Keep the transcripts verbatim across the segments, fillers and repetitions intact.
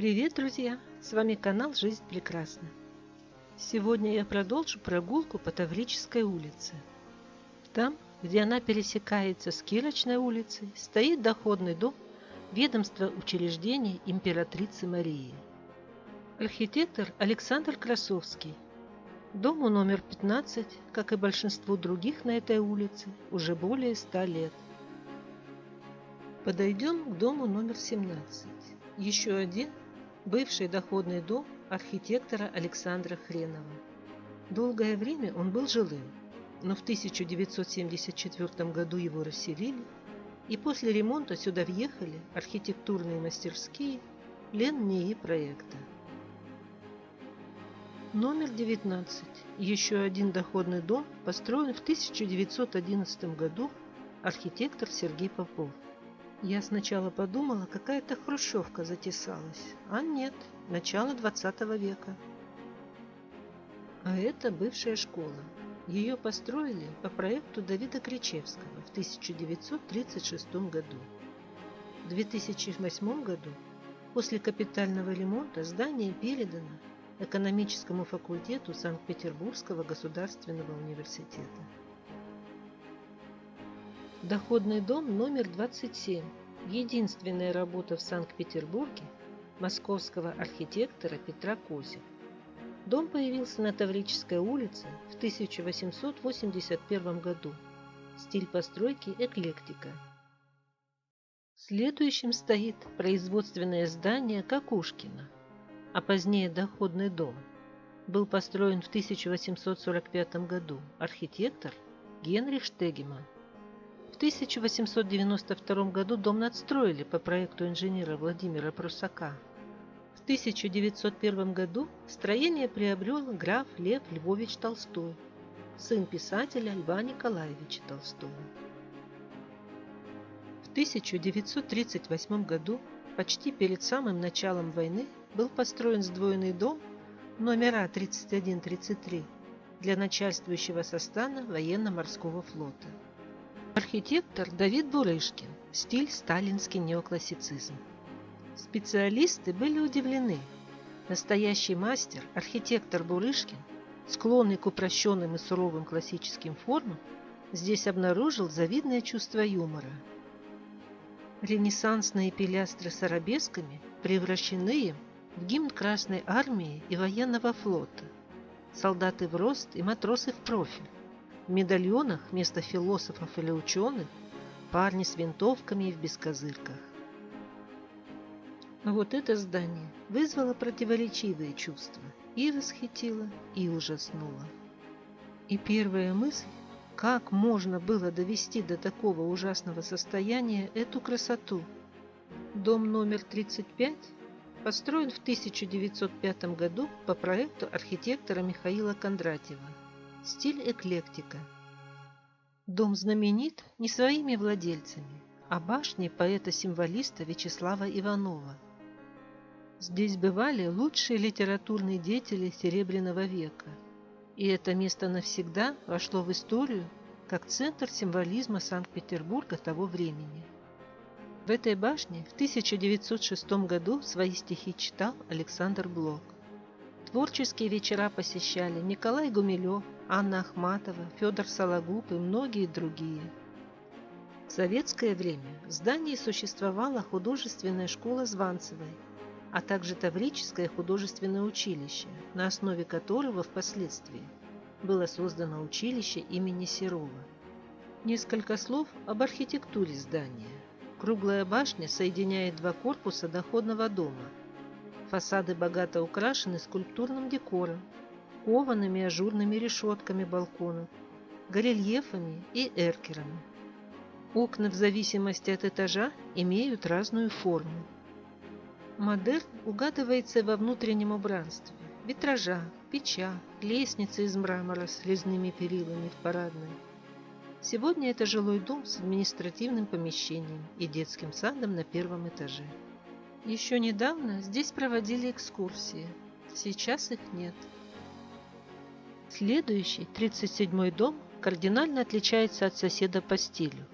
Привет, друзья! С вами канал Жизнь Прекрасна. Сегодня я продолжу прогулку по Таврической улице. Там, где она пересекается с Кирочной улицей, стоит доходный дом ведомства учреждений императрицы Марии. Архитектор Александр Красовский. Дому номер пятнадцать, как и большинству других на этой улице, уже более ста лет. Подойдем к дому номер семнадцать. Еще один бывший доходный дом архитектора Александра Хренова. Долгое время он был жилым, но в тысяча девятьсот семьдесят четвёртом году его расселили, и после ремонта сюда въехали архитектурные мастерские Лен-НИИ проекта. Номер девятнадцать. Еще один доходный дом построен в тысяча девятьсот одиннадцатом году архитектор Сергей Попов. Я сначала подумала, какая-то хрущевка затесалась, а нет, начало двадцатого века. А это бывшая школа. Ее построили по проекту Давида Кречевского в тысяча девятьсот тридцать шестом году. В две тысячи восьмом году после капитального ремонта здание передано экономическому факультету Санкт-Петербургского государственного университета. Доходный дом номер двадцать семь. Единственная работа в Санкт-Петербурге московского архитектора Петра Косик. Дом появился на Таврической улице в тысяча восемьсот восемьдесят первом году. Стиль постройки эклектика. Следующим стоит производственное здание Кокушкина, а позднее доходный дом. Был построен в тысяча восемьсот сорок пятом году архитектор Генрих Штегеман. В тысяча восемьсот девяносто втором году дом надстроили по проекту инженера Владимира Прусака. В тысяча девятьсот первом году строение приобрел граф Лев Львович Толстой, сын писателя Льва Николаевича Толстого. В тысяча девятьсот тридцать восьмом году, почти перед самым началом войны, был построен сдвоенный дом номера тридцать один тридцать три для начальствующего состава военно-морского флота. Архитектор Давид Бурышкин. Стиль сталинский неоклассицизм. Специалисты были удивлены. Настоящий мастер, архитектор Бурышкин, склонный к упрощенным и суровым классическим формам, здесь обнаружил завидное чувство юмора. Ренессансные пилястры с арабесками превращены им в гимн Красной Армии и военного флота. Солдаты в рост и матросы в профиль. В медальонах вместо философов или ученых парни с винтовками и в бескозырках. Но вот это здание вызвало противоречивые чувства и восхитило, и ужаснуло. И первая мысль, как можно было довести до такого ужасного состояния эту красоту. Дом номер тридцать пять построен в тысяча девятьсот пятом году по проекту архитектора Михаила Кондратьева. Стиль эклектика. Дом знаменит не своими владельцами, а башней поэта-символиста Вячеслава Иванова. Здесь бывали лучшие литературные деятели Серебряного века, и это место навсегда вошло в историю как центр символизма Санкт-Петербурга того времени. В этой башне в тысяча девятьсот шестом году свои стихи читал Александр Блок. Творческие вечера посещали Николай Гумилёв, Анна Ахматова, Фёдор Сологуб и многие другие. В советское время в здании существовала художественная школа Званцевой, а также Таврическое художественное училище, на основе которого впоследствии было создано училище имени Серова. Несколько слов об архитектуре здания. Круглая башня соединяет два корпуса доходного дома. Фасады богато украшены скульптурным декором, коваными ажурными решетками балконов, горельефами и эркерами. Окна в зависимости от этажа имеют разную форму. Модерн угадывается во внутреннем убранстве, витражах, печах, лестнице из мрамора с резными перилами в парадной. Сегодня это жилой дом с административным помещением и детским садом на первом этаже. Еще недавно здесь проводили экскурсии, сейчас их нет. Следующий, тридцать седьмой дом, кардинально отличается от соседа по стилю.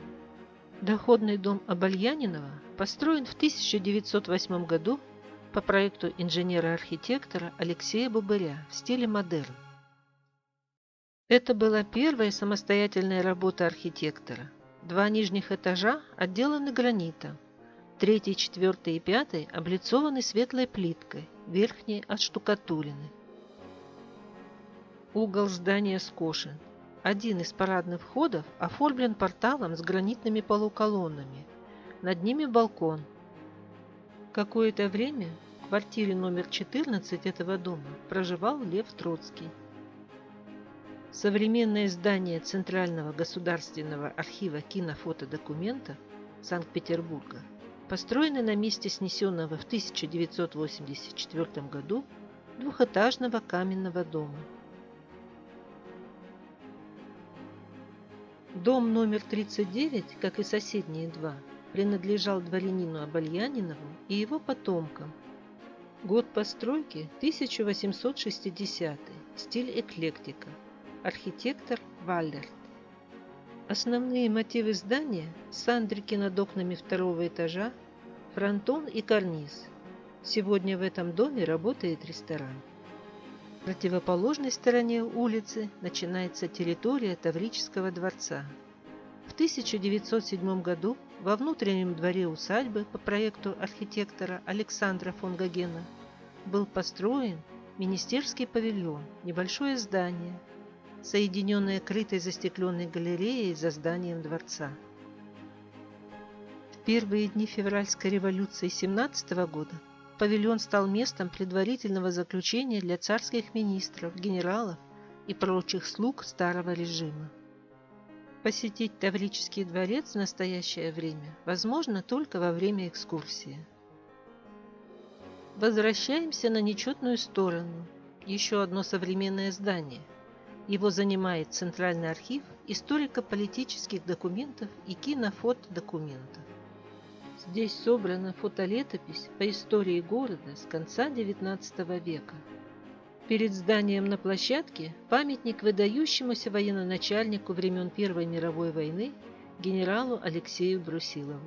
Доходный дом Абольянинова построен в тысяча девятьсот восьмом году по проекту инженера-архитектора Алексея Бубыря в стиле модерн. Это была первая самостоятельная работа архитектора. Два нижних этажа отделаны гранитом, третий, четвертый и пятый облицованы светлой плиткой, верхний отштукатурены. Угол здания скошен. Один из парадных входов оформлен порталом с гранитными полуколоннами. Над ними балкон. Какое-то время в квартире номер четырнадцать этого дома проживал Лев Троцкий. Современное здание Центрального государственного архива кинофотодокументов Санкт-Петербурга построено на месте снесенного в тысяча девятьсот восемьдесят четвёртом году двухэтажного каменного дома. Дом номер тридцать девять, как и соседние два, принадлежал дворянину Абольянинову и его потомкам. Год постройки тысяча восемьсот шестидесятый, стиль эклектика, архитектор Валлерт. Основные мотивы здания – сандрики над окнами второго этажа, фронтон и карниз. Сегодня в этом доме работает ресторан. В противоположной стороне улицы начинается территория Таврического дворца. В тысяча девятьсот седьмом году во внутреннем дворе усадьбы по проекту архитектора Александра фон Гогена был построен министерский павильон, небольшое здание, соединенное крытой застекленной галереей за зданием дворца. В первые дни февральской революции семнадцатого года павильон стал местом предварительного заключения для царских министров, генералов и прочих слуг старого режима. Посетить Таврический дворец в настоящее время возможно только во время экскурсии. Возвращаемся на нечетную сторону. Еще одно современное здание. Его занимает Центральный архив историко-политических документов и кинофотодокументов. Здесь собрана фотолетопись по истории города с конца девятнадцатого века. Перед зданием на площадке памятник выдающемуся военачальнику времен Первой мировой войны генералу Алексею Брусилову.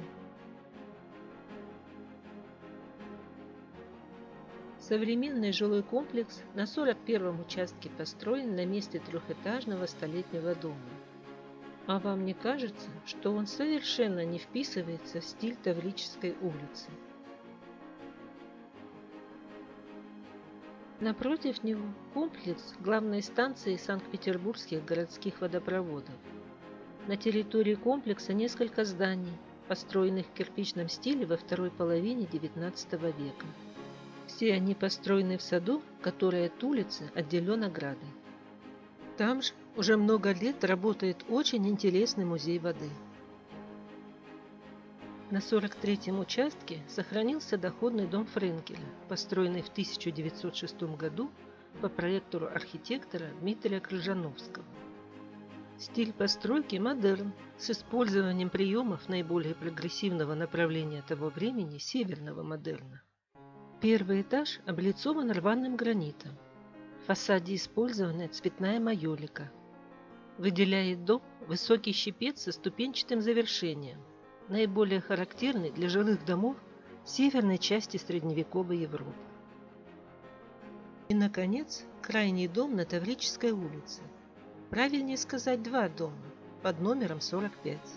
Современный жилой комплекс на сорок первом участке построен на месте трехэтажного столетнего дома. А вам не кажется, что он совершенно не вписывается в стиль Таврической улицы? Напротив него комплекс главной станции Санкт-Петербургских городских водопроводов. На территории комплекса несколько зданий, построенных в кирпичном стиле во второй половине девятнадцатого века. Все они построены в саду, который от улицы отделен оградой. Там же уже много лет работает очень интересный музей воды. На сорок третьем участке сохранился доходный дом Френкеля, построенный в тысяча девятьсот шестом году по проекту архитектора Дмитрия Крыжановского. Стиль постройки модерн, с использованием приемов наиболее прогрессивного направления того времени – северного модерна. Первый этаж облицован рваным гранитом. В фасаде использована цветная майолика. Выделяет дом высокий щепец со ступенчатым завершением, наиболее характерный для жилых домов северной части средневековой Европы. И, наконец, крайний дом на Таврической улице. Правильнее сказать, два дома под номером сорок пять.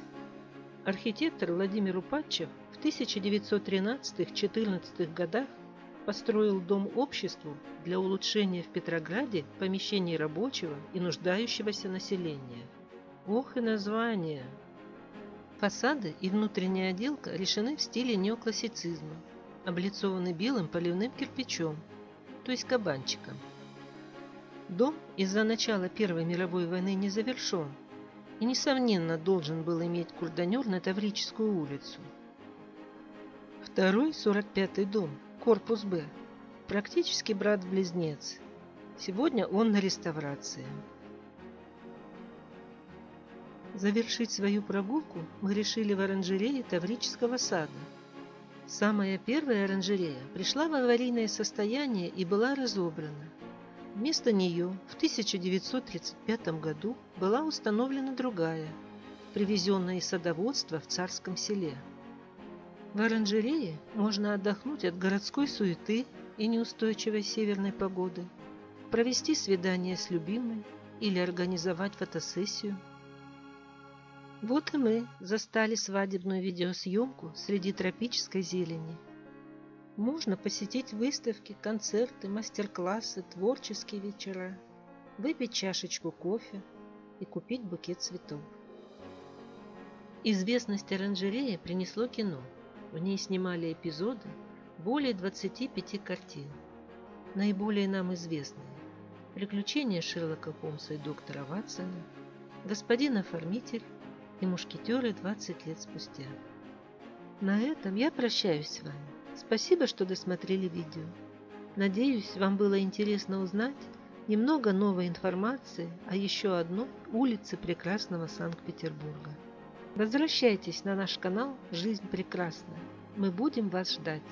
Архитектор Владимир Упатчев в тысяча девятьсот тринадцатом — четырнадцатом годах построил дом обществу для улучшения в Петрограде помещений рабочего и нуждающегося населения. Ох и название! Фасады и внутренняя отделка решены в стиле неоклассицизма, облицованы белым поливным кирпичом, то есть кабанчиком. Дом из-за начала Первой мировой войны не завершен и, несомненно, должен был иметь курдонер на Таврическую улицу. Второй, сорок пятый дом, корпус Б, практически брат-близнец. Сегодня он на реставрации. Завершить свою прогулку мы решили в оранжерее Таврического сада. Самая первая оранжерея пришла в аварийное состояние и была разобрана. Вместо нее в тысяча девятьсот тридцать пятом году была установлена другая, привезенная из садоводства в Царском Селе. В оранжерее можно отдохнуть от городской суеты и неустойчивой северной погоды, провести свидание с любимой или организовать фотосессию. Вот и мы застали свадебную видеосъемку среди тропической зелени. Можно посетить выставки, концерты, мастер-классы, творческие вечера, выпить чашечку кофе и купить букет цветов. Известность оранжереи принесло кино. В ней снимали эпизоды более двадцати пяти картин. Наиболее нам известные – «Приключения Шерлока Холмса и доктора Ватсона», «Господин Оформитель» и «Мушкетеры двадцать лет спустя». На этом я прощаюсь с вами. Спасибо, что досмотрели видео. Надеюсь, вам было интересно узнать немного новой информации о еще одной улице прекрасного Санкт-Петербурга. Возвращайтесь на наш канал «Жизнь прекрасна». Мы будем вас ждать.